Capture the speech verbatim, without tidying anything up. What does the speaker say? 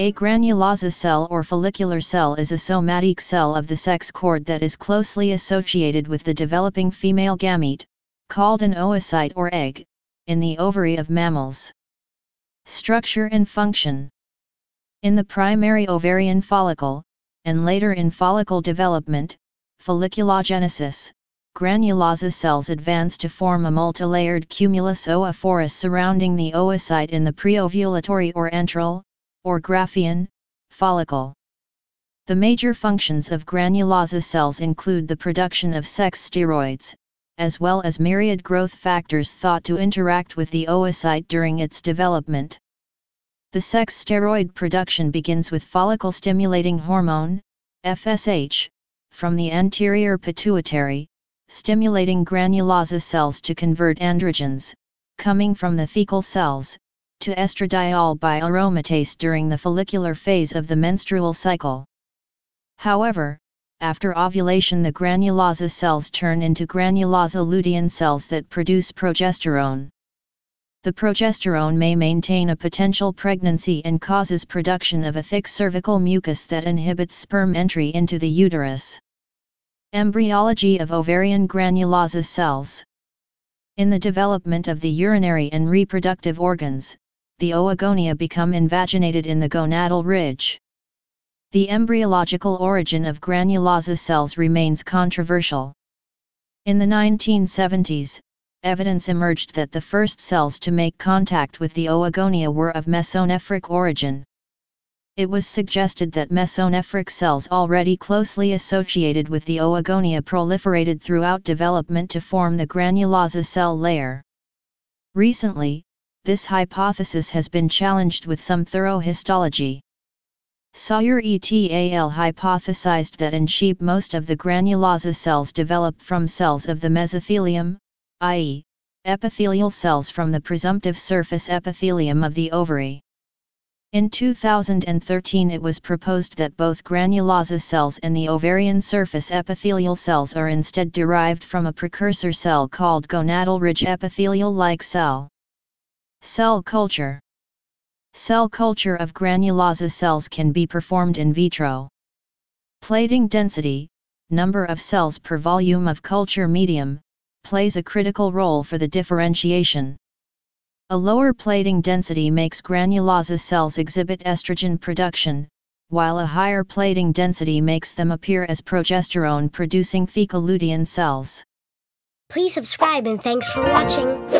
A granulosa cell or follicular cell is a somatic cell of the sex cord that is closely associated with the developing female gamete, called an oocyte or egg, in the ovary of mammals. Structure and function. In the primary ovarian follicle, and later in follicle development, folliculogenesis, granulosa cells advance to form a multilayered cumulus oophorus surrounding the oocyte in the preovulatory or antral, or Graafian, follicle. The major functions of granulosa cells include the production of sex steroids, as well as myriad growth factors thought to interact with the oocyte during its development. The sex steroid production begins with follicle stimulating hormone, F S H, from the anterior pituitary, stimulating granulosa cells to convert androgens, coming from the thecal cells, to estradiol by aromatase during the follicular phase of the menstrual cycle. However, after ovulation the granulosa cells turn into granulosa lutein cells that produce progesterone. The progesterone may maintain a potential pregnancy and causes production of a thick cervical mucus that inhibits sperm entry into the uterus. Embryology of ovarian granulosa cells. In the development of the urinary and reproductive organs, the oogonia become invaginated in the gonadal ridge. The embryological origin of granulosa cells remains controversial. In the nineteen seventies, evidence emerged that the first cells to make contact with the oogonia were of mesonephric origin. It was suggested that mesonephric cells already closely associated with the oogonia proliferated throughout development to form the granulosa cell layer. Recently, this hypothesis has been challenged with some thorough histology. Sawyer et al. Hypothesized that in sheep most of the granulosa cells developed from cells of the mesothelium, that is, epithelial cells from the presumptive surface epithelium of the ovary. In two thousand thirteen it was proposed that both granulosa cells and the ovarian surface epithelial cells are instead derived from a precursor cell called gonadal ridge epithelial-like cell. Cell culture. Cell culture of granulosa cells can be performed in vitro. Plating density, number of cells per volume of culture medium, plays a critical role for the differentiation. A lower plating density makes granulosa cells exhibit estrogen production, while a higher plating density makes them appear as progesterone-producing thecal lutein cells. Please subscribe and thanks for watching.